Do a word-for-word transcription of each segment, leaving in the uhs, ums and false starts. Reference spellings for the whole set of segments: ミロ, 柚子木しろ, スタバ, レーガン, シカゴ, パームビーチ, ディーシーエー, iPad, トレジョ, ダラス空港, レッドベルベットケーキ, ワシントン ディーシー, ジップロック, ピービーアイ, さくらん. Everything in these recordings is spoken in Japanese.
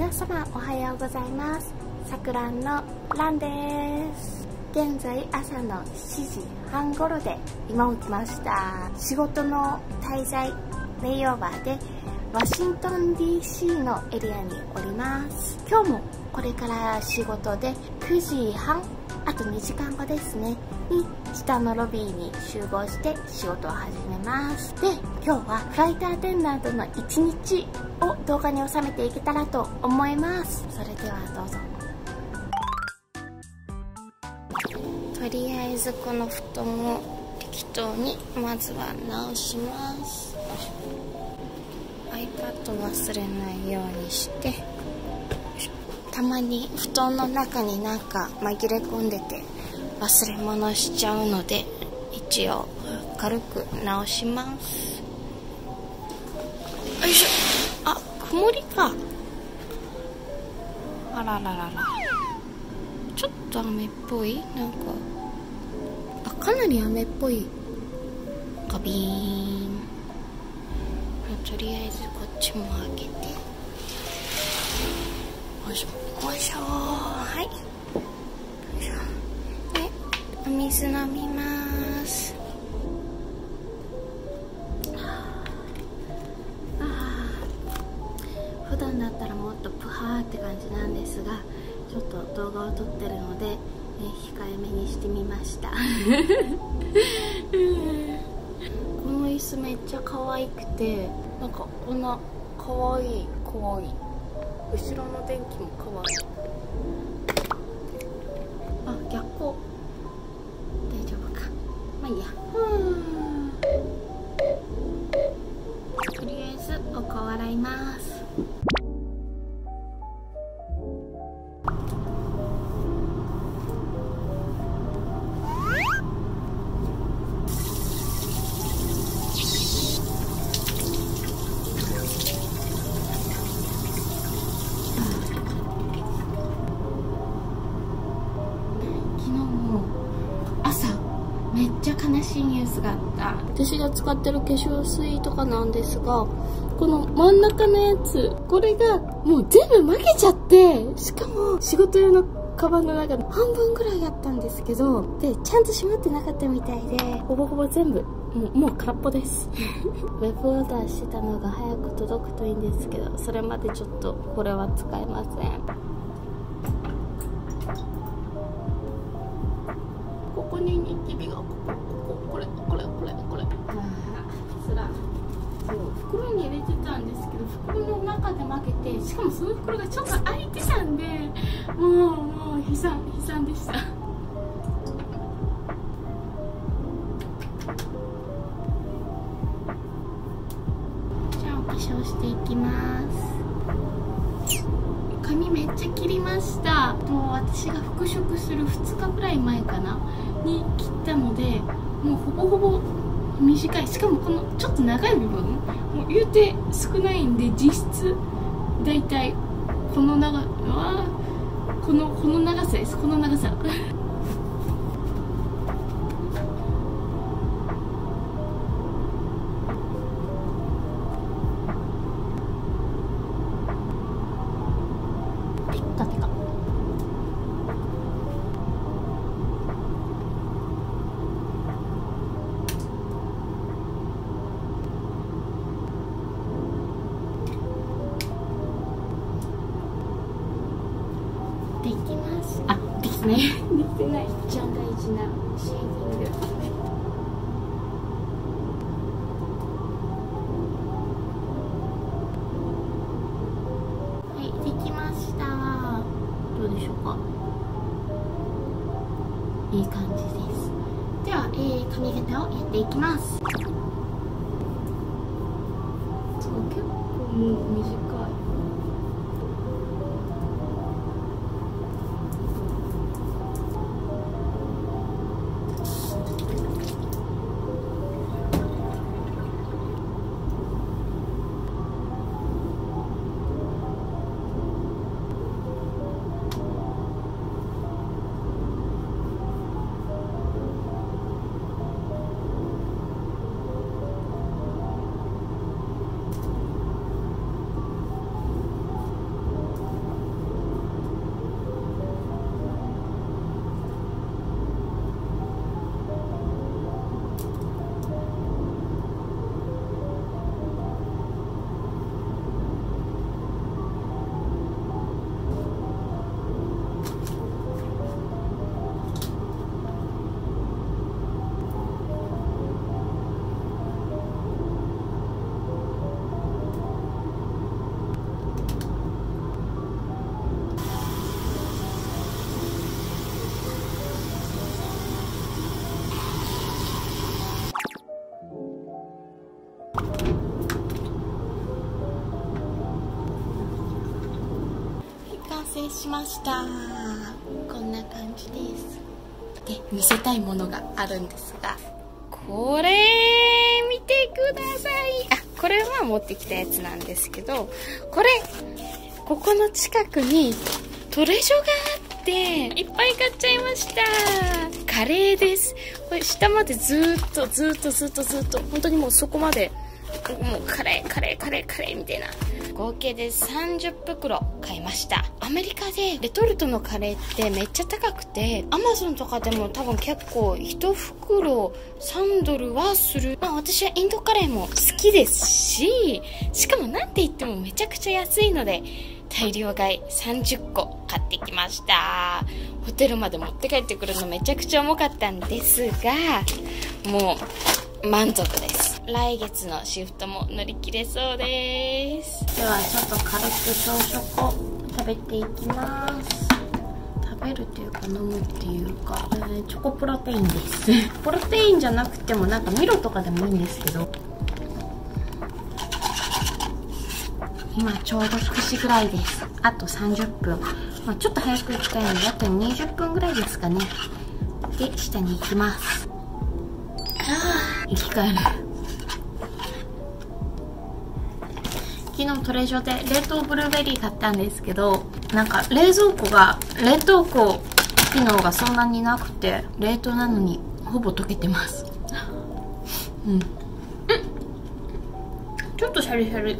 皆様おはようございます。さくらんのランです。現在朝のしちじはん頃で今起きました。仕事の滞在レイオーバーでワシントン ディーシー のエリアにおります。今日もこれから仕事でくじはん、あとにじかんごですねに下のロビーに集合して仕事を始めます。で、今日はフライトアテンダントのいちにちを動画に収めていけたらと思います。それではどうぞ。とりあえずこの布団を適当にまずは直します。 iPad 忘れないようにして、たまに布団の中になんか紛れ込んでて忘れ物しちゃうので、一応軽く直します。よいしょ。あ、曇りか。あらららら、ちょっと雨っぽい。なんかあ、かなり雨っぽい。ガビーン。とりあえずこっちも開けて、よいしょ、よいしょー、はい、よいしょ。で、お水飲みまーす。ああ、普段だったらもっとプハーって感じなんですが、ちょっと動画を撮ってるので、ね、控えめにしてみました。この椅子めっちゃ可愛くて、なんかこんな可愛い可愛い。後ろの電気も変わる。あ、逆光。大丈夫か。まあいいや。とりあえずお顔洗います。悲しいニュースがあった。私が使ってる化粧水とかなんですが、この真ん中のやつ、これがもう全部負けちゃって、しかも仕事用のカバンの中の半分ぐらいあったんですけど、でちゃんと閉まってなかったみたいで、ほぼほぼ全部もう、もう空っぽです。ウェブオーダーしてたのが早く届くといいんですけど、それまでちょっとこれは使えません。ここにニキビが、ここ、ここ、これ、これ、これ、これ。ああ、つら。そう、袋に入れてたんですけど、袋の中で負けて、しかもその袋がちょっと開いてたんで、もう、もう悲惨、悲惨でした。じゃあ、お化粧していきます。髪めっちゃ切りました。もう私が復職するふつかぐらい前かな。に切ったので、もうほぼほぼ短い。しかもこのちょっと長い部分、もう言うて少ないんで、実質だいたいこの長、あー、このこの長さです。この長さ。あ、ですね。できてない。めっちゃ大事なシーディング。成しました。こんな感じです。で、見せたいものがあるんですが、これ見てください。あ、これは持ってきたやつなんですけど、これここの近くにトレジョがあっていっぱい買っちゃいました。カレーです。これ下までずっとずっとずっとずっと本当にもうそこまでもうカレーカレーカレーカレーみたいな、合計でさんじゅっぷくろ買いました。アメリカでレトルトのカレーってめっちゃ高くて、アマゾンとかでも多分結構いちふくろさんドルはする。まあ私はインドカレーも好きですし、しかもなんて言ってもめちゃくちゃ安いので大量買いさんじゅっこ買ってきました。ホテルまで持って帰ってくるのめちゃくちゃ重かったんですが、もう満足です。来月のシフトも乗り切れそうです。ではちょっと軽く朝食を食べていきます。食べるというか飲むっていうか、えー、チョコプロテインです。プロテインじゃなくてもなんかミロとかでもいいんですけど、今ちょうどくじぐらいです。あとさんじゅっぷん、まあ、ちょっと早く行きたいのであとにじゅっぷんぐらいですかね。で下に行きます。ああ生き返る。昨日トレジョで冷凍ブルーベリー買ったんですけど、なんか冷蔵庫が冷凍庫機能がそんなになくて、冷凍なのにほぼ溶けてます。うん、うん、ちょっとシャリシャリ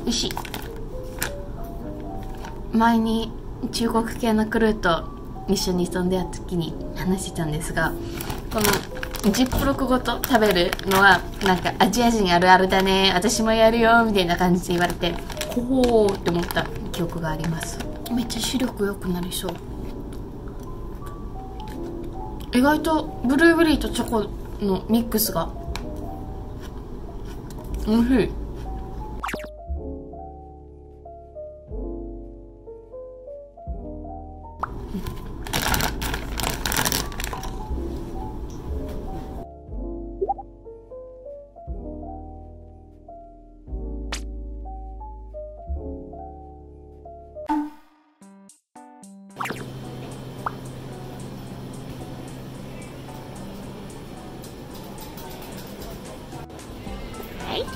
美味しい。前に中国系のクルーと一緒に遊んでた時に話してたんですが、このジップロックごと食べるのはなんかアジア人あるあるだね、私もやるよみたいな感じで言われて、ほーって思った記憶があります。めっちゃ視力良くなりそう。意外とブルーベリーとチョコのミックスが美味しい。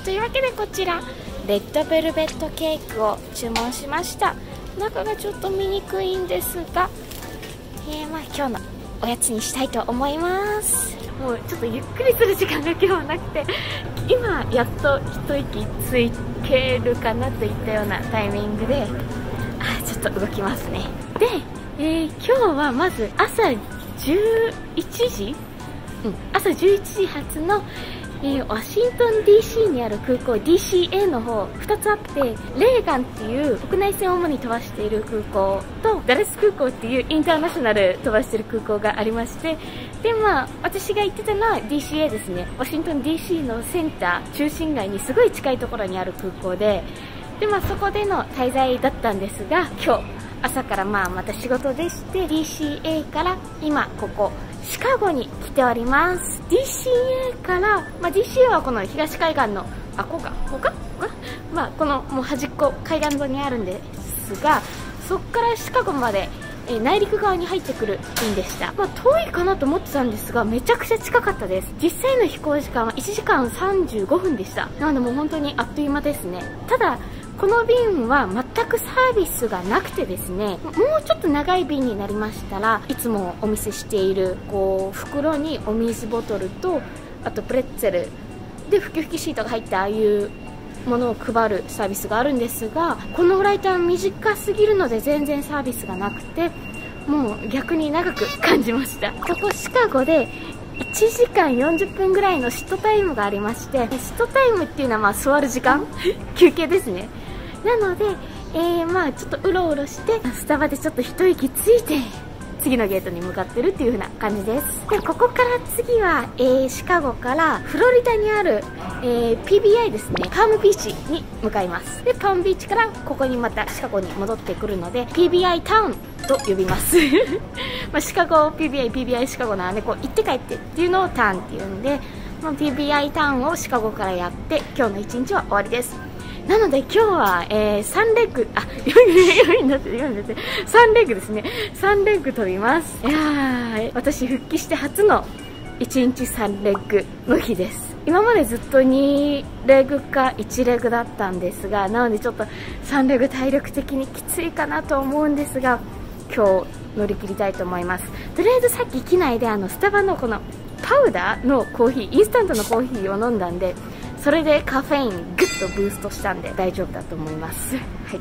というわけでこちらレッドベルベットケーキを注文しました。中がちょっと見にくいんですが、えー、まあ今日のおやつにしたいと思います。もうちょっとゆっくりする時間が今日はなくて、今やっと一息ついてるかなといったようなタイミングで、あーちょっと動きますね。で、えー、今日はまず朝じゅういちじ、うん、朝じゅういちじ発のえー、ワシントン ディーシー にある空港 ディーシーエー の方ふたつあって、レーガンっていう国内線を主に飛ばしている空港とダラス空港っていうインターナショナル飛ばしている空港がありまして、でまあ私が行ってたのは ディーシーエー ですね。ワシントン ディーシー のセンター中心街にすごい近いところにある空港で、でまあそこでの滞在だったんですが、今日朝からまあまた仕事でして ディーシーエー から今ここシカゴに来ております。 ディーシーエー から、まあ、ディーシーエー はこの東海岸のあこがこか、まあ、このもう端っこ海岸沿いにあるんですが、そこからシカゴまで、えー、内陸側に入ってくる便でした。まあ、遠いかなと思ってたんですがめちゃくちゃ近かったです。実際の飛行時間はいちじかんさんじゅうごふんでした。なのでもう本当にあっという間ですね。ただこの便は全くサービスがなくてですね、もうちょっと長い便になりましたら、いつもお見せしているこう袋にお水ボトルと、あとプレッツェルでふきふきシートが入ったああいうものを配るサービスがあるんですが、このフライトは短すぎるので全然サービスがなくて、もう逆に長く感じました。ここシカゴでいちじかんよんじゅっぷんぐらいのシットタイムがありまして、シットタイムっていうのはまあ座る時間休憩ですね。なので、えー、まあちょっとうろうろしてスタバでちょっと一息ついて次のゲートに向かってるっていう風な感じです。でここから次は、えー、シカゴからフロリダにある、えー、ピービーアイ ですね、パームビーチに向かいます。でパームビーチからここにまたシカゴに戻ってくるので ピービーアイ タウンと呼びますまあシカゴ ピービーアイ、ピービーアイ シカゴなのでこう行って帰ってっていうのをターンっていうんで、まあ、ピービーアイ タウンをシカゴからやって今日の一日は終わりです。なので今日は、えー、さんレッグ、あ、よんになってる、よんになってる、さんレッグですね。さんレッグ飛びます。いやー、私復帰して初のいちにちさんレッグの日です。今までずっとにレグかいちレグだったんですが、なのでちょっとさんレグ体力的にきついかなと思うんですが、今日乗り切りたいと思います。とりあえずさっき機内であのスタバのこのパウダーのコーヒー、インスタントのコーヒーを飲んだんで、それでカフェイングッとブーストしたんで大丈夫だと思います。はい。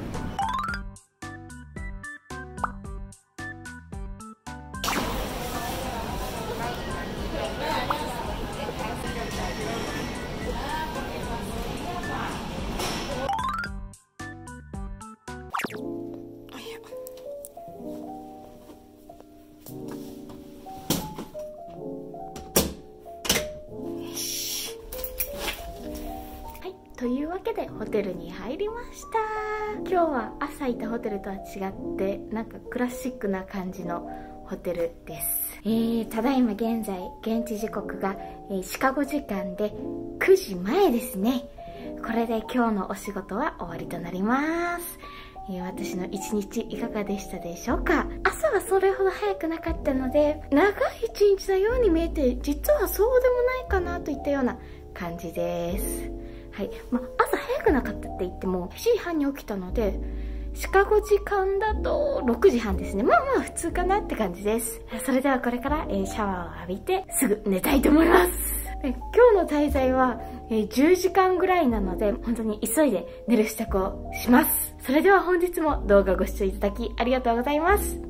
というわけでホテルに入りました。今日は朝いたホテルとは違ってなんかクラシックな感じのホテルです。えー、ただいま現在現地時刻が、えー、シカゴ時間でくじまえですね。これで今日のお仕事は終わりとなります。えー、私の一日いかがでしたでしょうか。朝はそれほど早くなかったので長い一日のように見えて、実はそうでもないかなといったような感じです。はい、まあ、朝早くなかったって言ってもしちじはんに起きたので、シカゴ時間だとろくじはんですね。まあまあ普通かなって感じです。それではこれから、えー、シャワーを浴びてすぐ寝たいと思います。今日の滞在は、えー、じゅうじかんぐらいなので本当に急いで寝る支度をします。それでは本日も動画をご視聴いただきありがとうございます。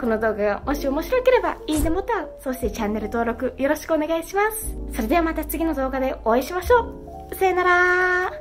この動画がもし面白ければいいねボタン、そしてチャンネル登録よろしくお願いします。それではまた次の動画でお会いしましょう。さよなら。